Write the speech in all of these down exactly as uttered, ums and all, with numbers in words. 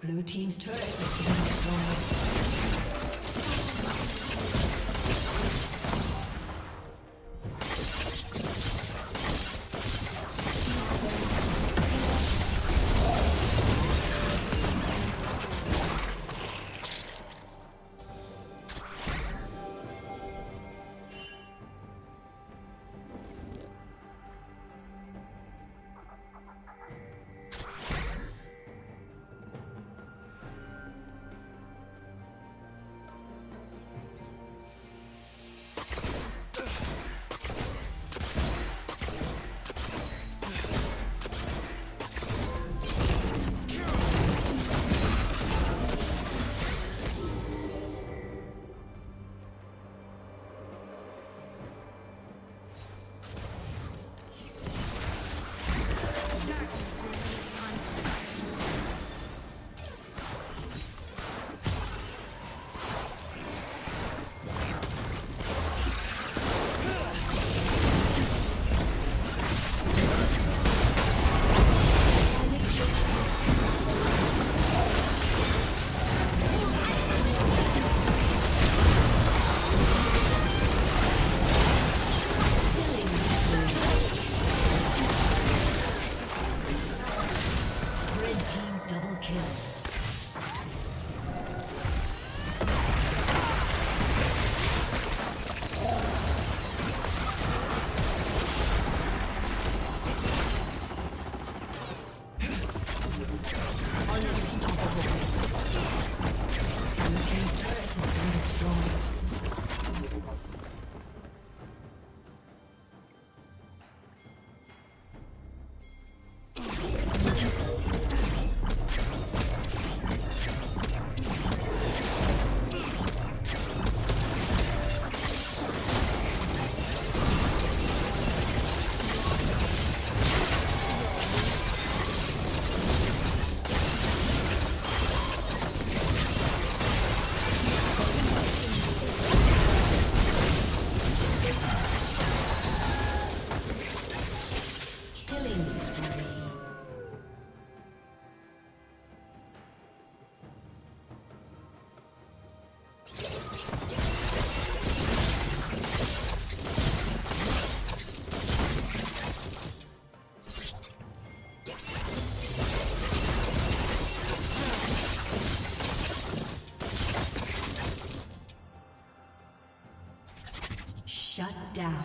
Blue team's turret has been destroyed. Shut down.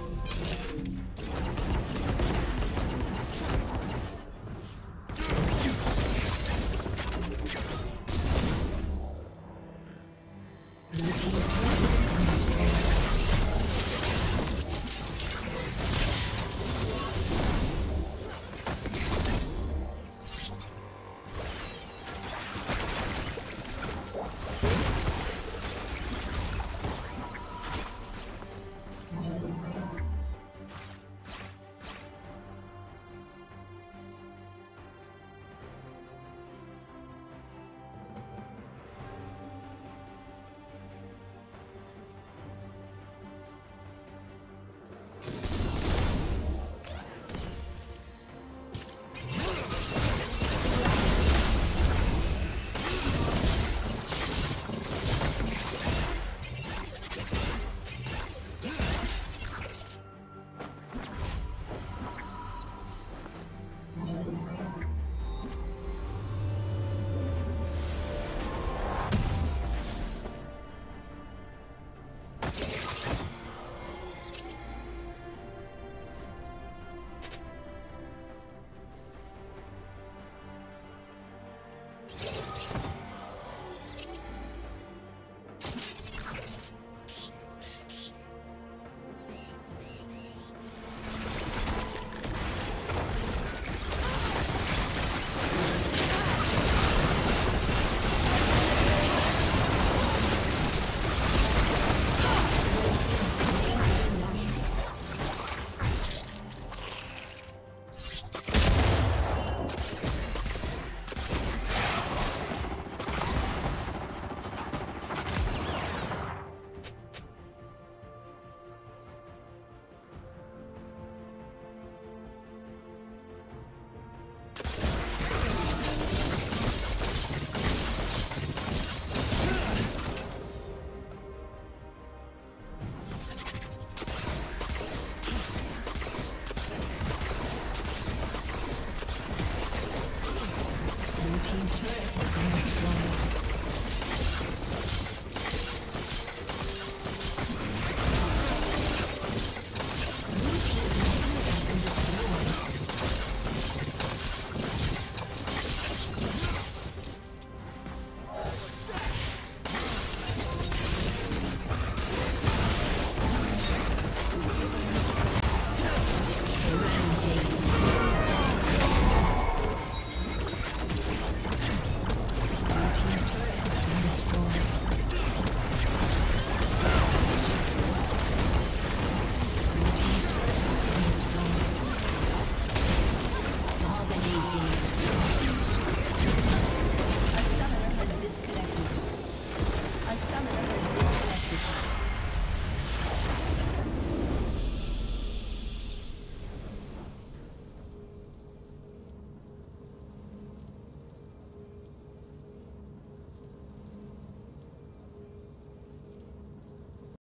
turret has been destroyed.